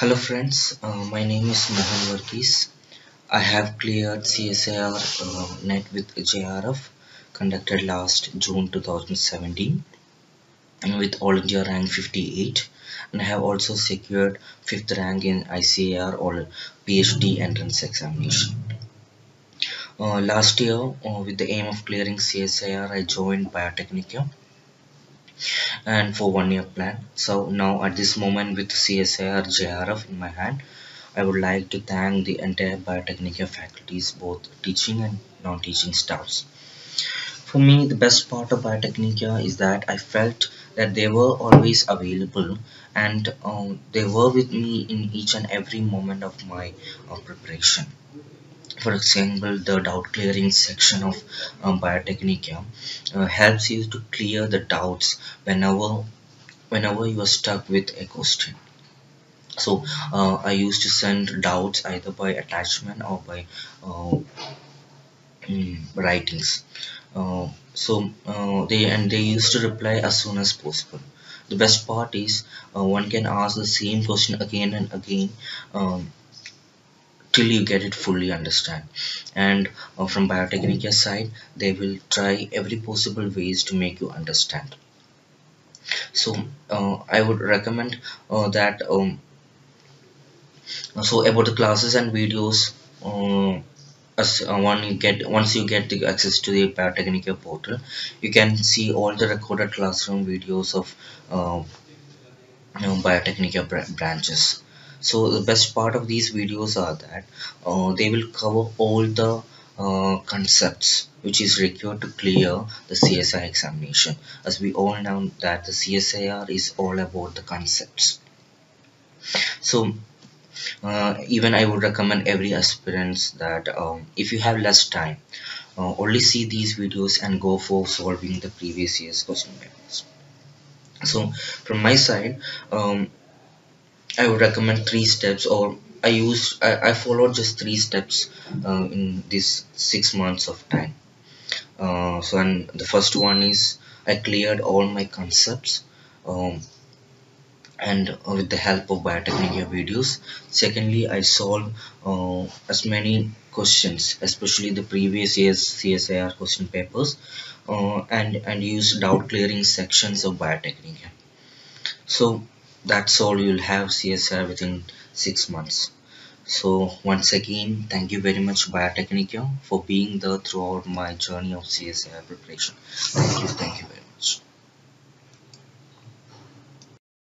Hello friends, my name is Mohan Varghese. I have cleared CSIR NET with JRF conducted last June 2017 with All India rank 58, and I have also secured 5th rank in ICAR or PhD entrance examination. Last year with the aim of clearing CSIR, I joined BioTecNika and for 1 year plan. So now at this moment with CSIR JRF in my hand, I would like to thank the entire BioTecNika faculties, both teaching and non-teaching staffs. For me, the best part of BioTecNika is that I felt that they were always available and they were with me in each and every moment of my preparation. For example, the doubt clearing section of BioTecNika helps you to clear the doubts whenever you are stuck with a question. So I used to send doubts either by attachment or by writings. They used to reply as soon as possible. The best part is one can ask the same question again and again till you get it fully understand. And from BioTecNika side, they will try every possible ways to make you understand. So I would recommend that so about the classes and videos, once you get the access to the BioTecNika portal, you can see all the recorded classroom videos of BioTecNika branches. So the best part of these videos are that they will cover all the concepts which is required to clear the CSIR examination. As we all know that the CSIR is all about the concepts. So even I would recommend every aspirants that if you have less time, only see these videos and go for solving the previous year's question papers. So from my side, I would recommend 3 steps, or I followed just 3 steps in this 6 months of time. And the first one is I cleared all my concepts and with the help of BioTecNika videos. Secondly, I solved as many questions, especially the previous year's CSIR question papers, and used doubt clearing sections of BioTecNika. So that's all. You'll have CSIR within 6 months. So once again, thank you very much BioTecNika for being there throughout my journey of CSIR preparation. Thank you.